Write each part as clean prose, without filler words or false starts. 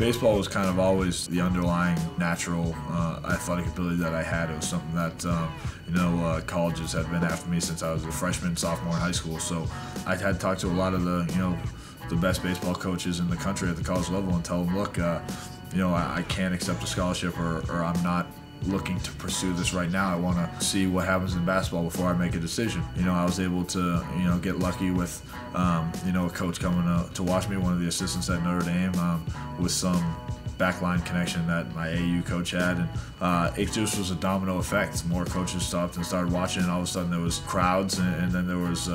Baseball was kind of always the underlying natural athletic ability that I had. It was something that colleges had been after me since I was a freshman, sophomore in high school. So I had talked to a lot of the best baseball coaches in the country at the college level and tell them, look, I can't accept a scholarship, or I'm not looking to pursue this right now. I want to see what happens in basketball before I make a decision. I was able to, get lucky with, a coach coming to watch me, one of the assistants at Notre Dame, with some backline connection that my AU coach had, and it just was a domino effect. More coaches stopped and started watching, and all of a sudden there was crowds, and then there was,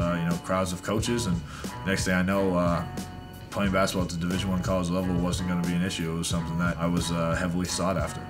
crowds of coaches, and next thing I know, playing basketball at the Division I college level wasn't going to be an issue. It was something that I was heavily sought after.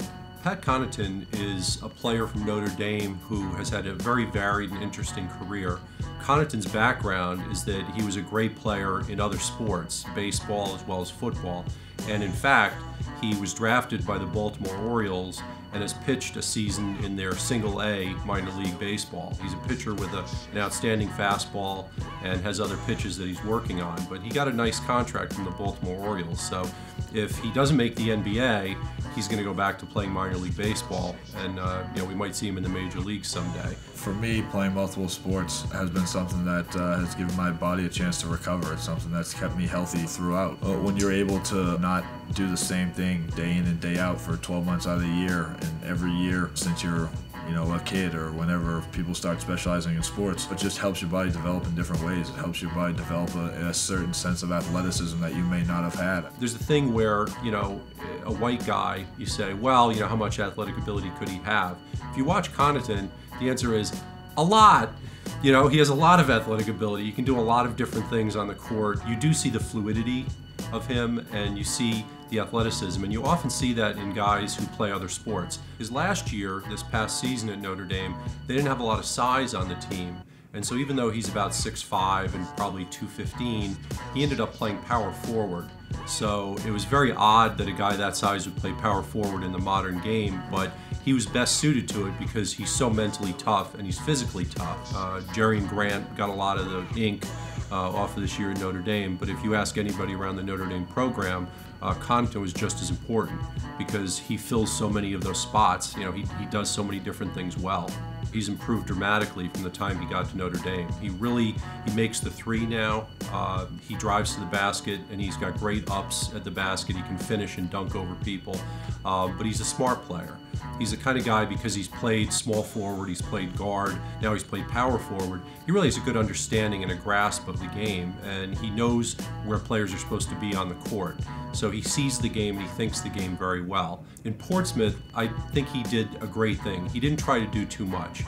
Pat Connaughton is a player from Notre Dame who has had a very varied and interesting career. Connaughton's background is that he was a great player in other sports, baseball as well as football, and in fact, he was drafted by the Baltimore Orioles and has pitched a season in their Single-A minor league baseball. He's a pitcher with an outstanding fastball and has other pitches that he's working on, but he got a nice contract from the Baltimore Orioles, so if he doesn't make the NBA, he's going to go back to playing minor league baseball, and we might see him in the major leagues someday. For me, playing multiple sports has been something that has given my body a chance to recover. It's something that's kept me healthy throughout. When you're able to not do the same thing day in and day out for 12 months out of the year, and every year since you're a kid or whenever people start specializing in sports, it just helps your body develop in different ways. It helps your body develop a certain sense of athleticism that you may not have had. There's a thing where, a white guy, you say, well, how much athletic ability could he have? If you watch Connaughton, the answer is a lot. He has a lot of athletic ability. You can do a lot of different things on the court. You do see the fluidity of him, and you see the athleticism, and you often see that in guys who play other sports. His last year, this past season at Notre Dame, they didn't have a lot of size on the team, and so even though he's about 6'5" and probably 215, he ended up playing power forward. So it was very odd that a guy that size would play power forward in the modern game, but he was best suited to it because he's so mentally tough and he's physically tough. Jerian Grant got a lot of the ink off of this year at Notre Dame, but if you ask anybody around the Notre Dame program, Connaughton was just as important because he fills so many of those spots. He does so many different things well. He's improved dramatically from the time he got to Notre Dame. He makes the three now. He drives to the basket, and he's got great ups at the basket. He can finish and dunk over people, but he's a smart player. He's the kind of guy, because he's played small forward, he's played guard, now he's played power forward, he really has a good understanding and a grasp of the game, and he knows where players are supposed to be on the court. So he sees the game and he thinks the game very well. In Portsmouth, I think he did a great thing. He didn't try to do too much.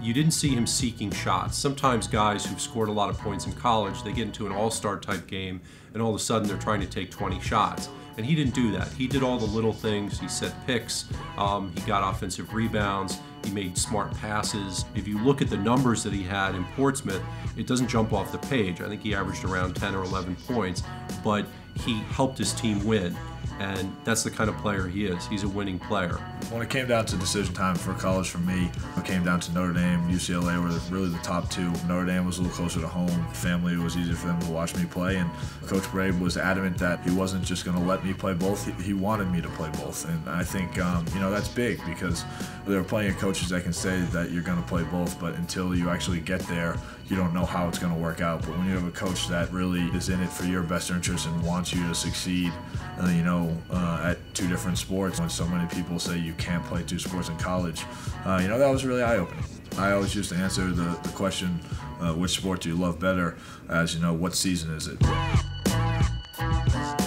You didn't see him seeking shots. Sometimes guys who've scored a lot of points in college, they get into an all-star type game and all of a sudden they're trying to take 20 shots. And he didn't do that. He did all the little things. He set picks, he got offensive rebounds, he made smart passes. If you look at the numbers that he had in Portsmouth, it doesn't jump off the page. I think he averaged around 10 or 11 points, but he helped his team win. And that's the kind of player he is. He's a winning player. When it came down to decision time for college for me, it came down to Notre Dame, UCLA were really the top two. Notre Dame was a little closer to home. Family, it was easier for them to watch me play. And Coach Brey was adamant that he wasn't just going to let me play both. He wanted me to play both. And I think, that's big, because there are plenty of coaches that can say that you're going to play both, but until you actually get there, you don't know how it's going to work out. But when you have a coach that really is in it for your best interest and wants you to succeed, at two different sports, when so many people say you can't play two sports in college, that was really eye-opening. I always used to answer the question, which sport do you love better, as what season is it?